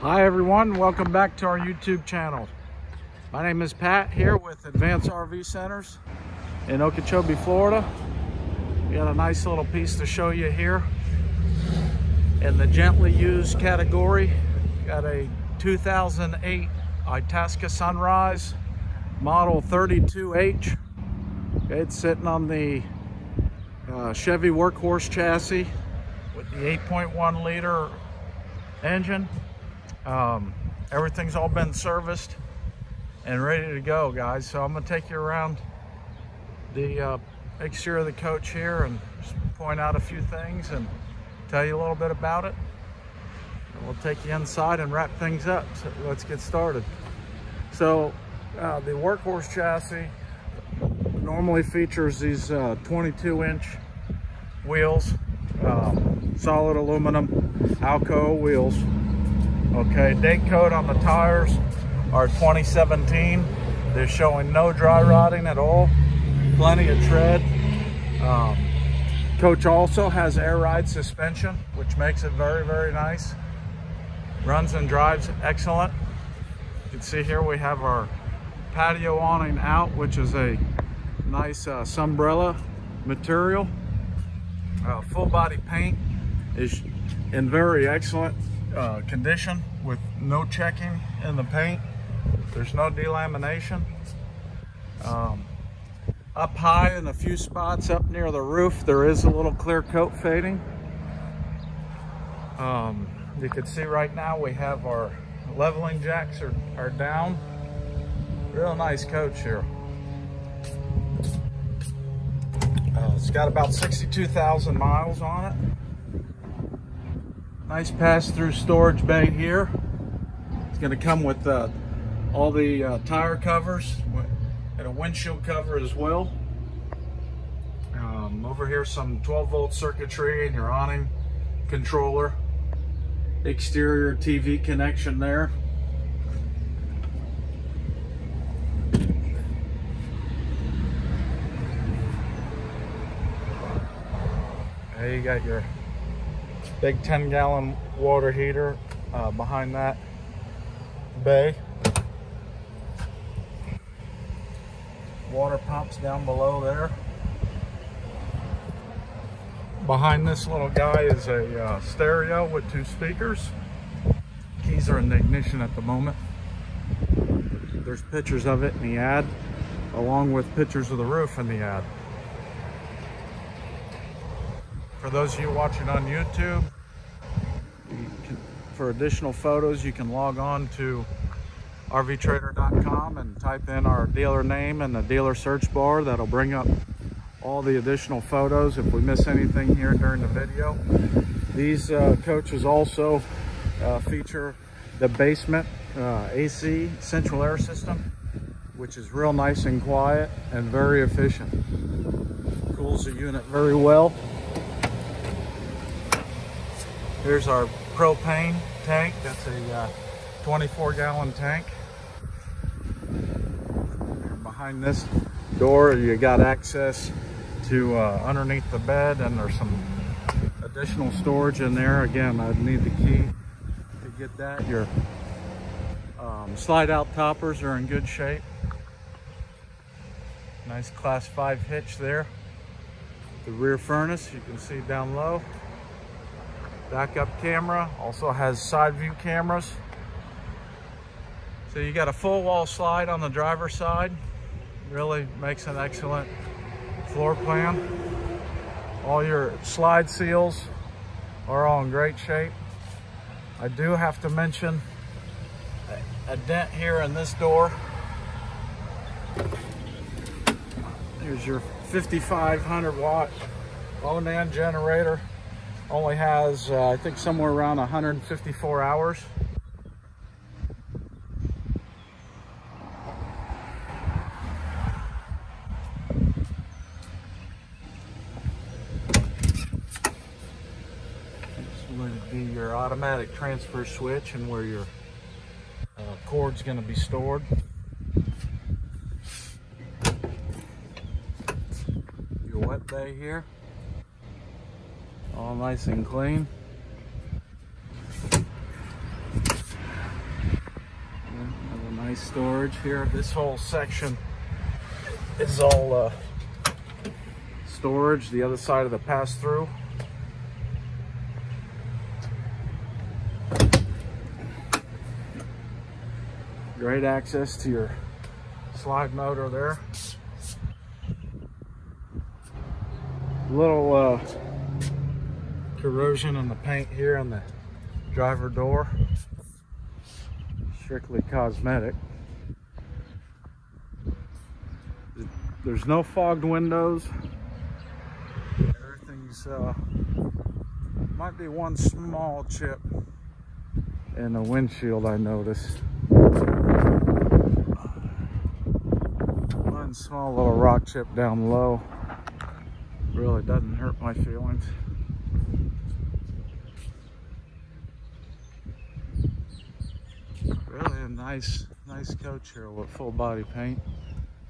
Hi everyone, welcome back to our YouTube channel. My name is Pat here with Advanced RV Centers in Okeechobee, Florida. We got a nice little piece to show you here. In the gently used category, got a 2008 Itasca Sunrise model 32H. It's sitting on the Chevy Workhorse chassis with the 8.1 liter engine. Everything's all been serviced and ready to go, guys. So I'm gonna take you around the exterior of the coach here and just point out a few things and tell you a little bit about it. And we'll take you inside and wrap things up. So let's get started. So the Workhorse chassis normally features these 22-inch wheels, solid aluminum Alco wheels. Okay, date code on the tires are 2017. They're showing no dry rotting at all. Plenty of tread. Coach also has air ride suspension, which makes it very, very nice. Runs and drives excellent. You can see here we have our patio awning out, which is a nice Sunbrella material. Full body paint is in very excellent condition with no checking in the paint. There's no delamination. Up high in a few spots up near the roof, there is a little clear coat fading. You can see right now we have our leveling jacks are down. Real nice coach here. It's got about 62,000 miles on it. Nice pass-through storage bay here. It's going to come with all the tire covers and a windshield cover as well. Over here, some 12-volt circuitry and your awning controller. Exterior TV connection there. There you got your big 10-gallon water heater behind that bay. Water pumps down below there. Behind this little guy is a stereo with two speakers. Keys are in the ignition at the moment. There's pictures of it in the ad, along with pictures of the roof in the ad. For those of you watching on YouTube, for additional photos, you can log on to RVTrader.com and type in our dealer name in the dealer search bar. That'll bring up all the additional photos if we miss anything here during the video. These coaches also feature the basement AC central air system, which is real nice and quiet and very efficient. Cools the unit very well. Here's our propane tank. That's a 24-gallon tank. And behind this door, you got access to underneath the bed, and there's some additional storage in there. Again, I'd need the key to get that. Your slide-out toppers are in good shape. Nice Class 5 hitch there. The rear furnace, you can see down low. Backup camera, also has side view cameras. So you got a full wall slide on the driver's side. Really makes an excellent floor plan. All your slide seals are all in great shape. I do have to mention a dent here in this door. Here's your 5,500 watt Onan generator. Only has, I think, somewhere around 154 hours. This would be your automatic transfer switch and where your cord's going to be stored. Your wet bay here. All nice and clean. space storage here. This whole section is all storage, the other side of the pass-through. Great access to your slide motor there. Little corrosion on the paint here on the driver door. Strictly cosmetic. There's no fogged windows. Everything's might be one small chip in the windshield I noticed. One small little rock chip down low. Really doesn't hurt my feelings. Really a nice coach here with full body paint.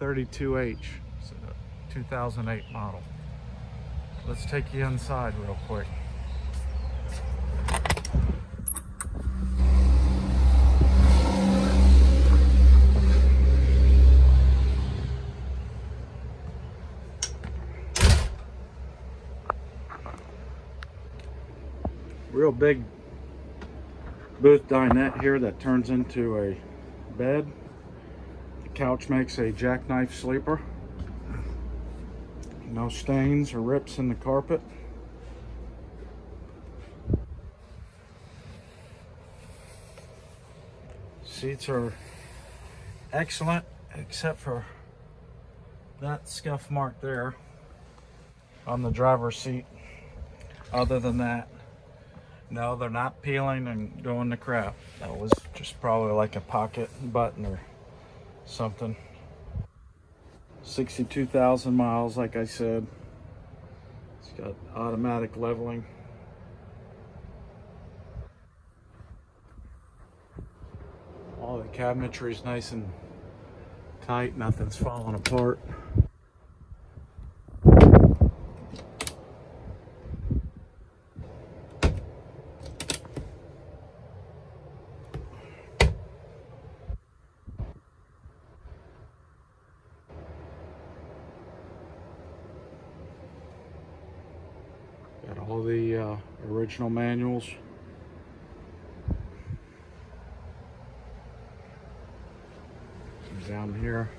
32H, so 2008 model. Let's take you inside real quick. Real big booth dinette here that turns into a bed. The couch makes a jackknife sleeper. No stains or rips in the carpet. Seats are excellent except for that scuff mark there on the driver's seat. Other than that, no, they're not peeling and going to crap. That was just probably like a pocket button or something. 62,000 miles, like I said. It's got automatic leveling. All the cabinetry is nice and tight. Nothing's falling apart. Got all the original manuals. Down here,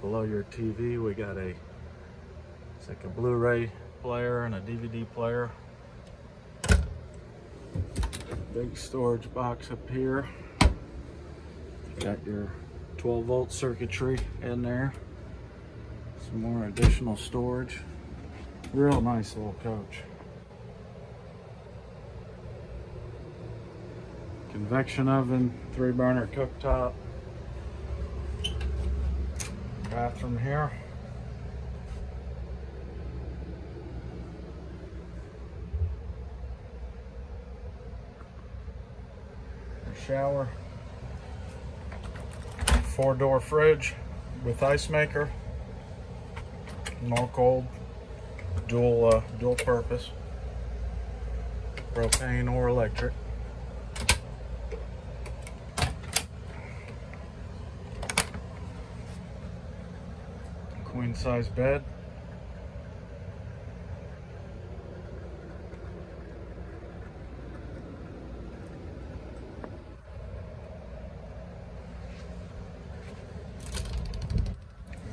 below your TV, we got a, it's like a Blu-ray player and a DVD player. Big storage box up here. Got your 12-volt circuitry in there. Some more additional storage. Real nice little coach. Convection oven, 3-burner cooktop. Bathroom here. A shower. 4-door fridge with ice maker. No cold. Dual purpose, propane or electric. Queen size bed.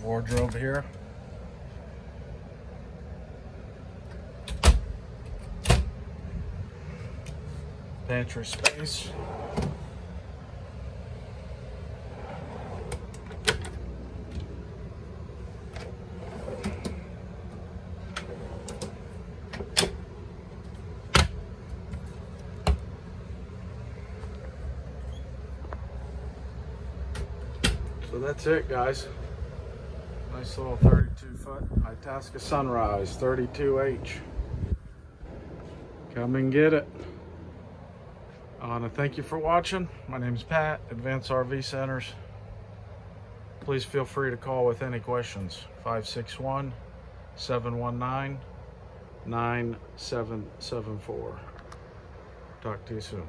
Wardrobe here. Pantry space. So that's it, guys. Nice little 32-foot Itasca Sunrise 32H. Come and get it. Thank you for watching. My name is Pat, Advanced RV Centers. Please feel free to call with any questions. 561-719-9774. Talk to you soon.